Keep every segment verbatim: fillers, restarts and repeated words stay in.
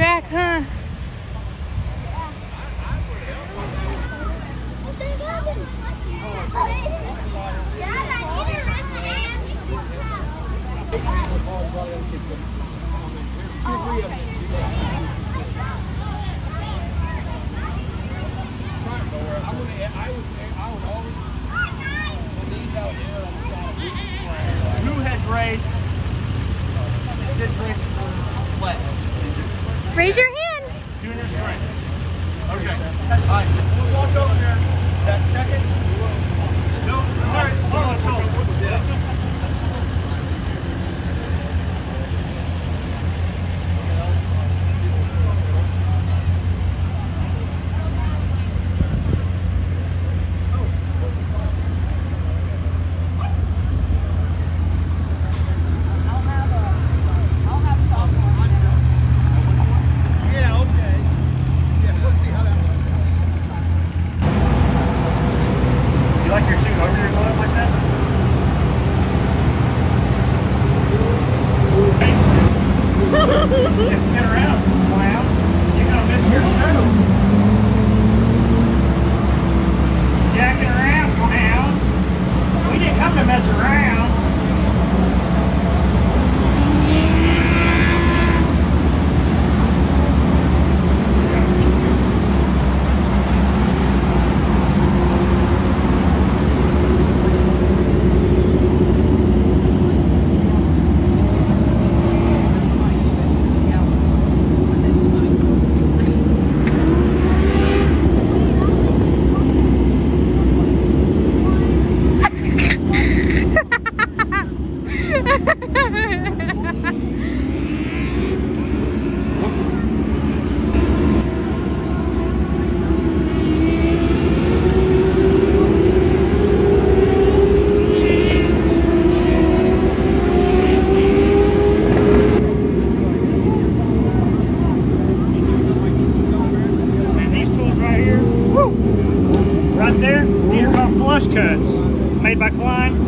track, huh? Who has raced six races or less? Raise your hand. Junior sprint. Okay. All right. We'll walk over there. That second. No. All right. Hold on. Hold on. Yeah.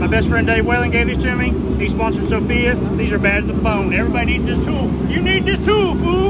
My best friend Dave Whalen gave these to me. He sponsored Sofia. These are bad to the bone. Everybody needs this tool. You need this tool, fool!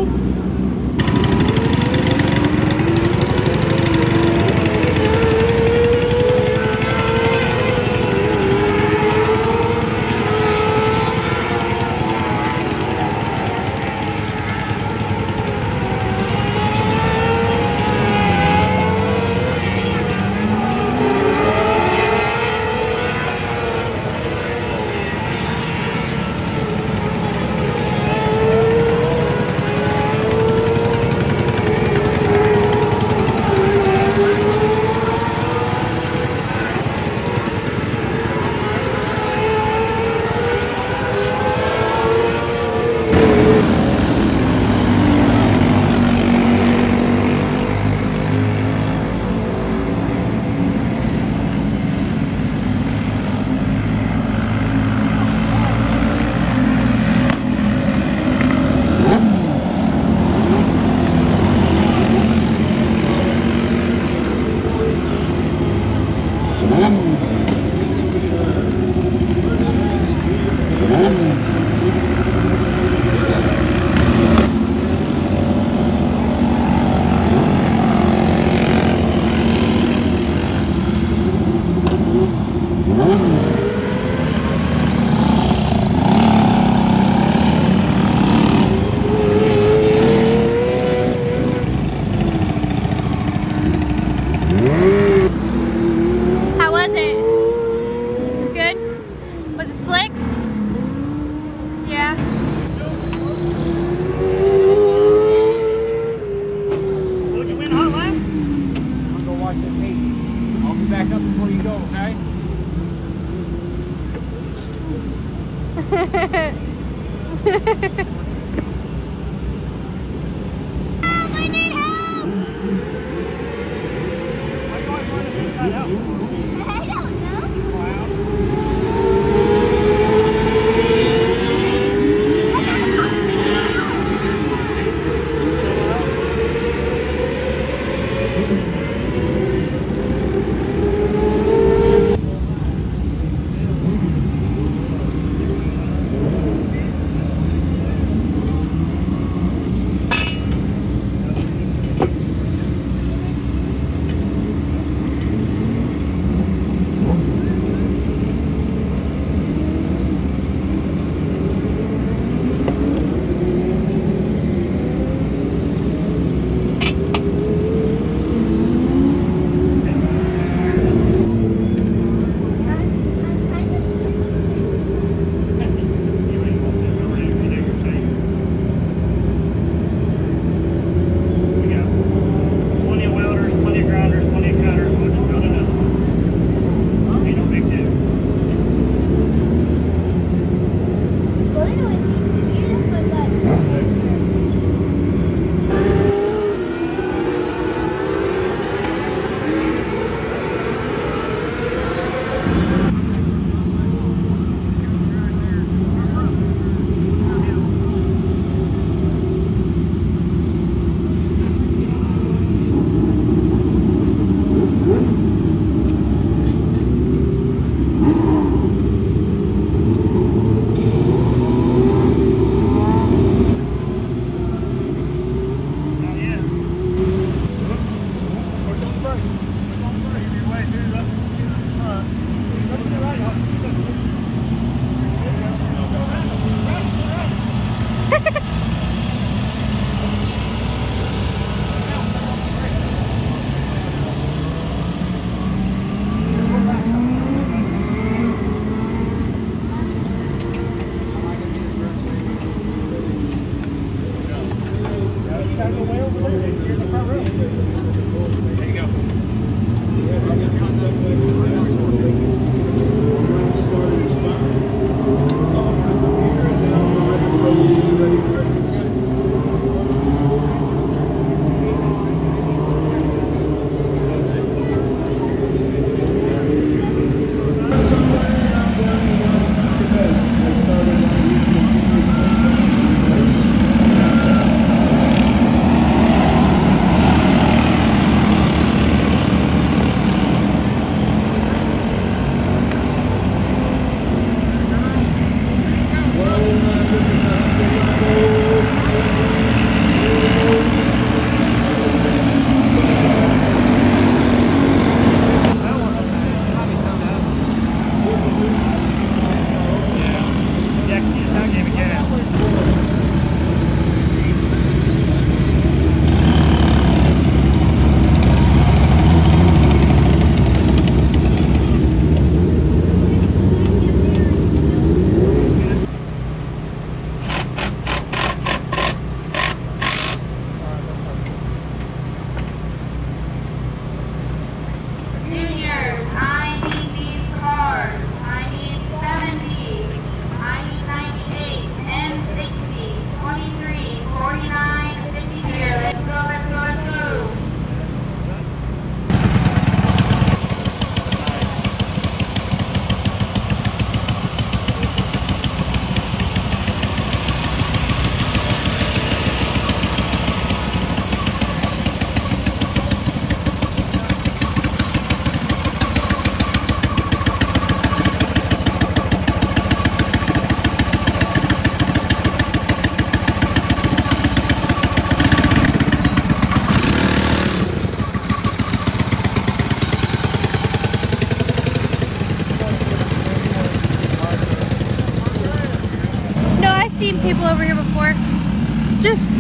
people over here before. Just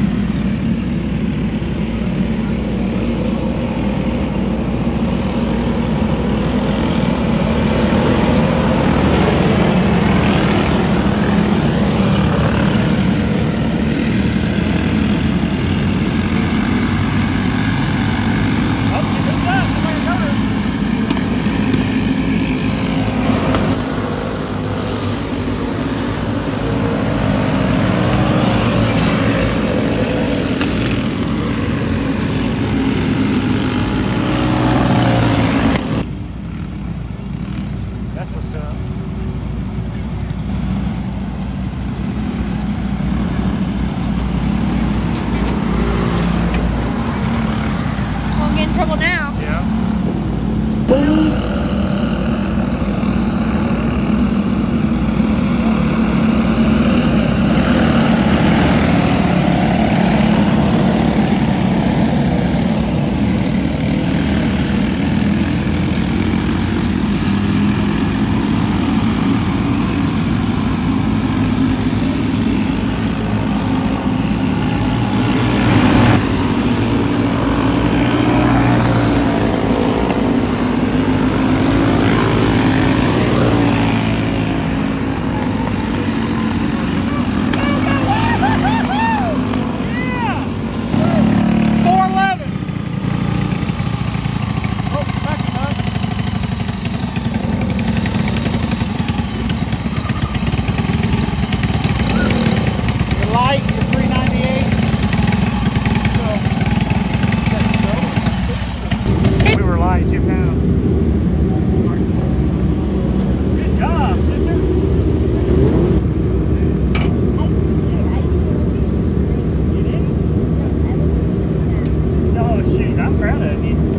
proud of you.